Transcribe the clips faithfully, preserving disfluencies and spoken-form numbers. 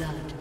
blood.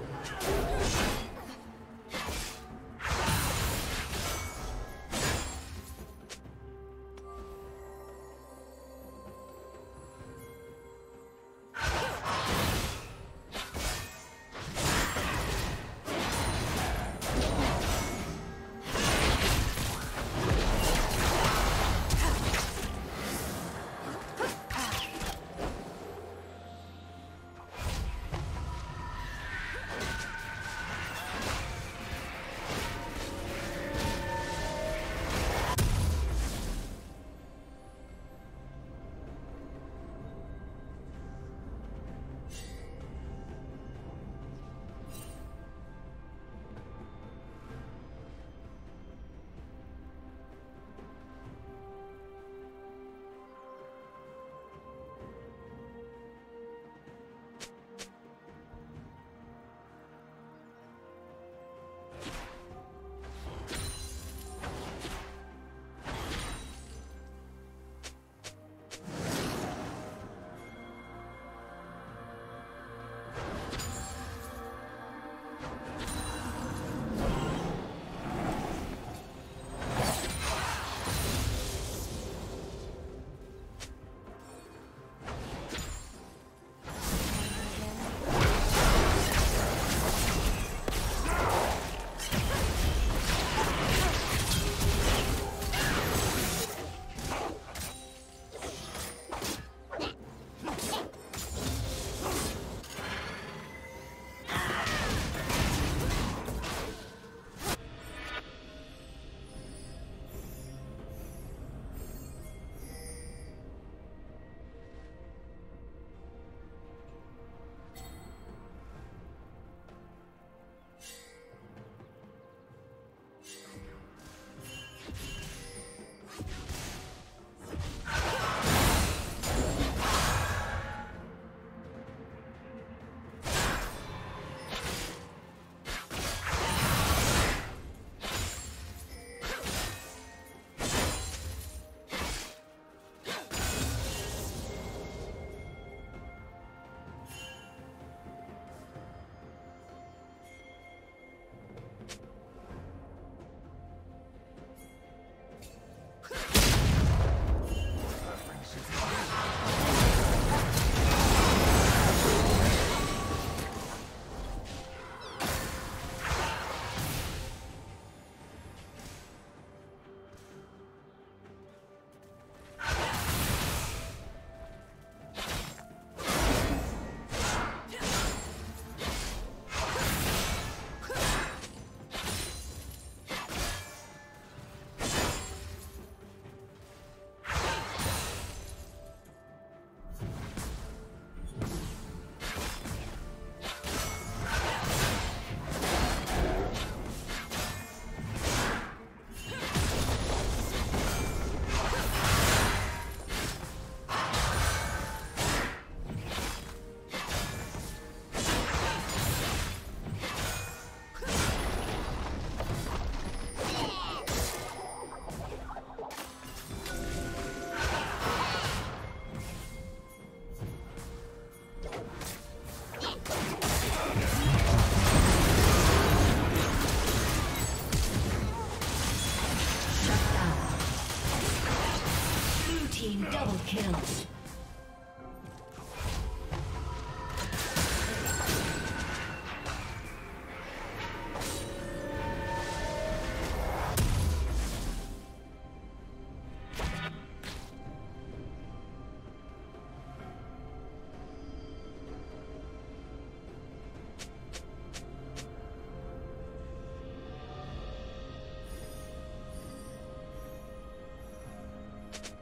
Kills.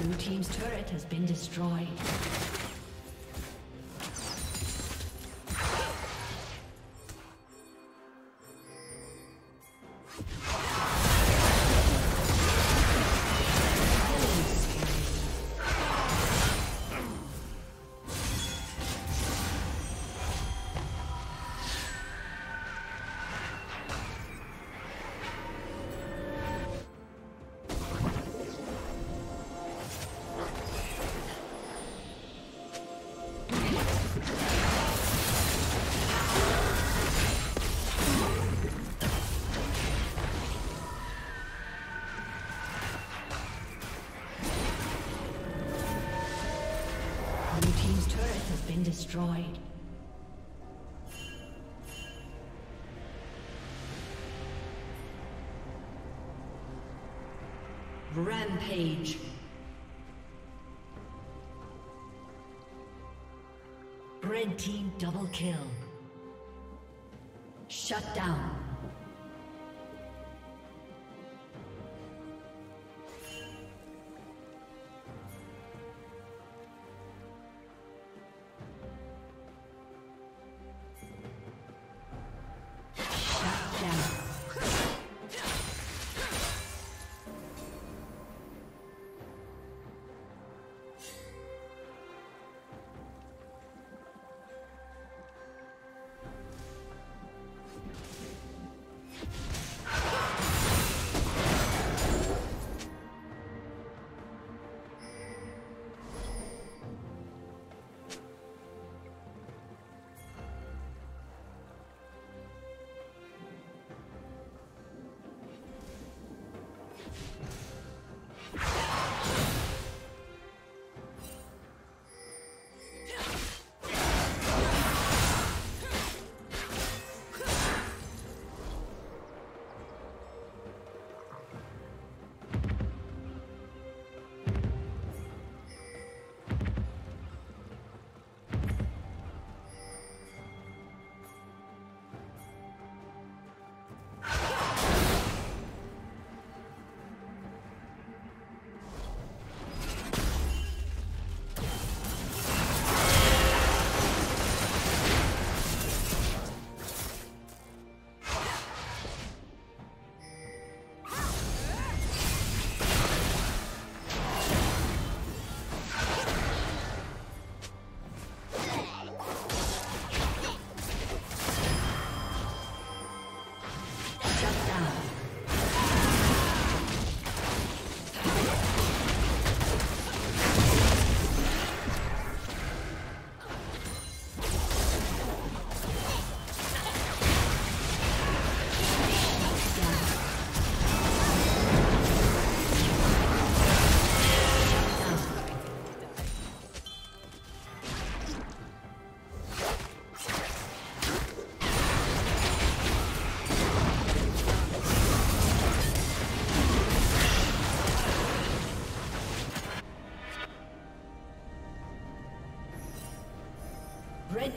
Blue team's turret has been destroyed. Destroyed. Rampage. Red team double kill. Shut down.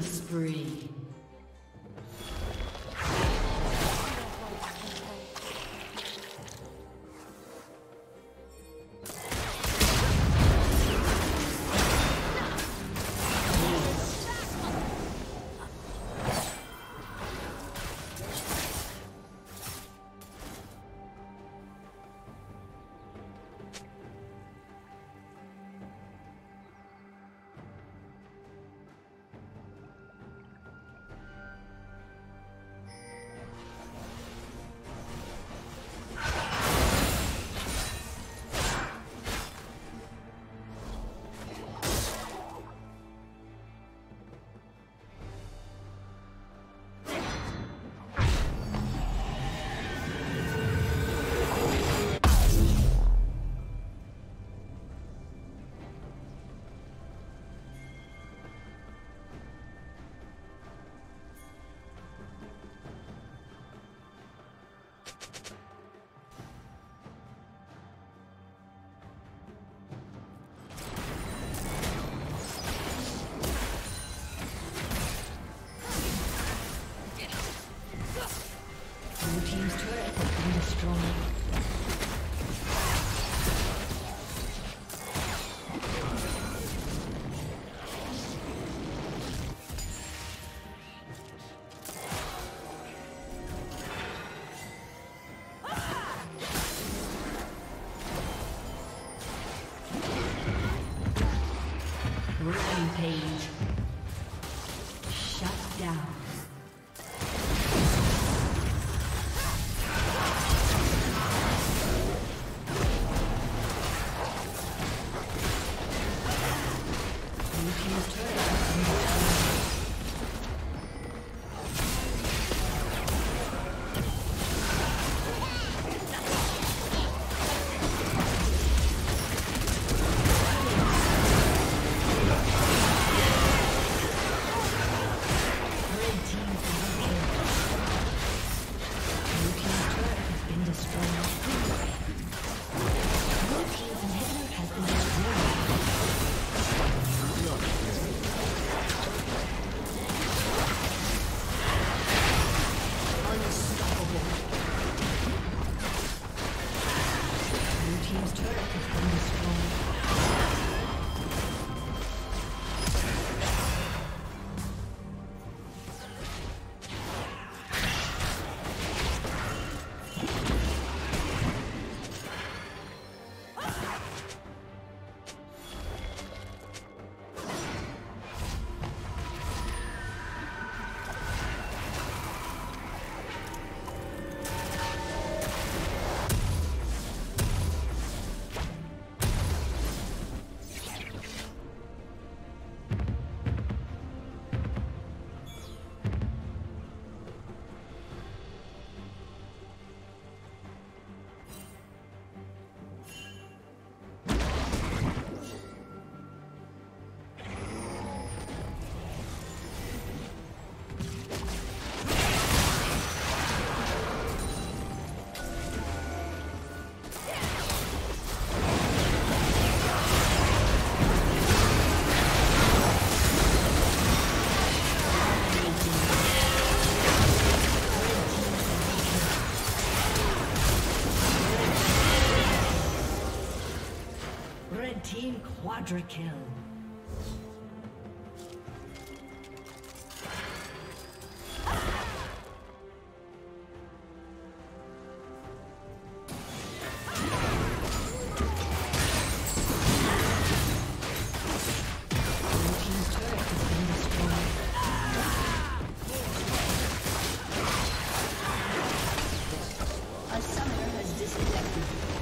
Spree. Shut down. Red team quadra kill. A summoner has disconnected.